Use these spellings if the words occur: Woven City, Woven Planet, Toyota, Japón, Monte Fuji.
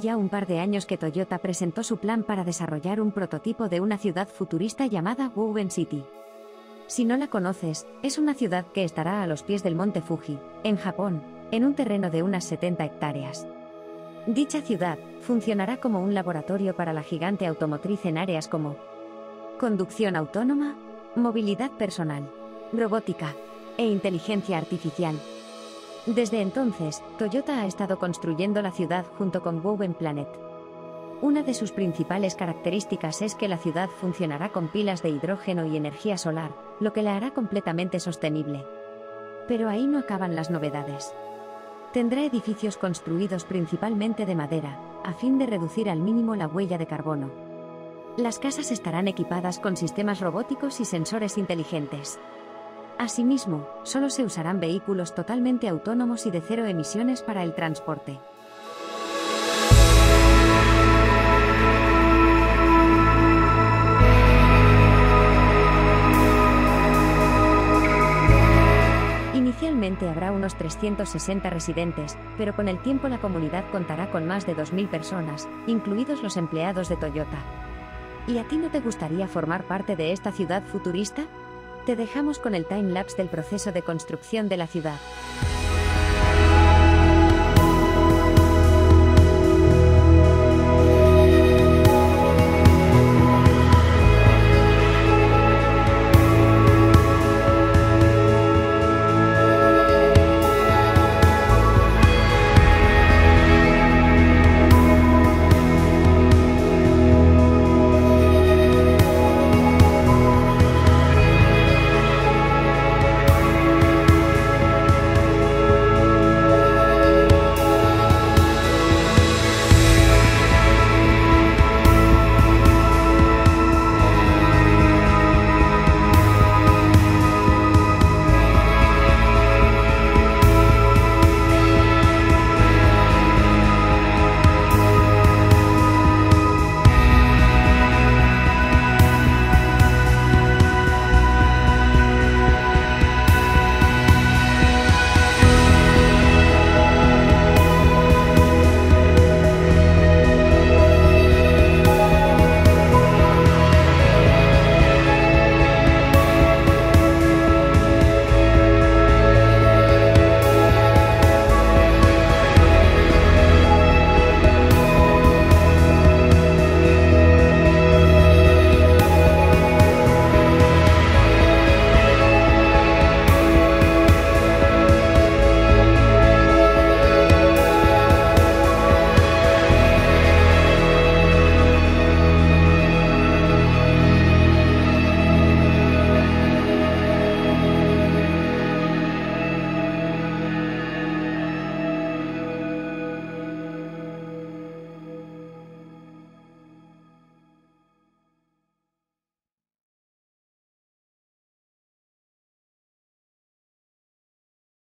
Hace ya un par de años que Toyota presentó su plan para desarrollar un prototipo de una ciudad futurista llamada Woven City. Si no la conoces, es una ciudad que estará a los pies del Monte Fuji, en Japón, en un terreno de unas 70 hectáreas. Dicha ciudad funcionará como un laboratorio para la gigante automotriz en áreas como conducción autónoma, movilidad personal, robótica e inteligencia artificial. Desde entonces, Toyota ha estado construyendo la ciudad junto con Woven Planet. Una de sus principales características es que la ciudad funcionará con pilas de hidrógeno y energía solar, lo que la hará completamente sostenible. Pero ahí no acaban las novedades. Tendrá edificios construidos principalmente de madera, a fin de reducir al mínimo la huella de carbono. Las casas estarán equipadas con sistemas robóticos y sensores inteligentes. Asimismo, solo se usarán vehículos totalmente autónomos y de cero emisiones para el transporte. Inicialmente habrá unos 360 residentes, pero con el tiempo la comunidad contará con más de 2.000 personas, incluidos los empleados de Toyota. ¿Y a ti no te gustaría formar parte de esta ciudad futurista? Te dejamos con el time-lapse del proceso de construcción de la ciudad.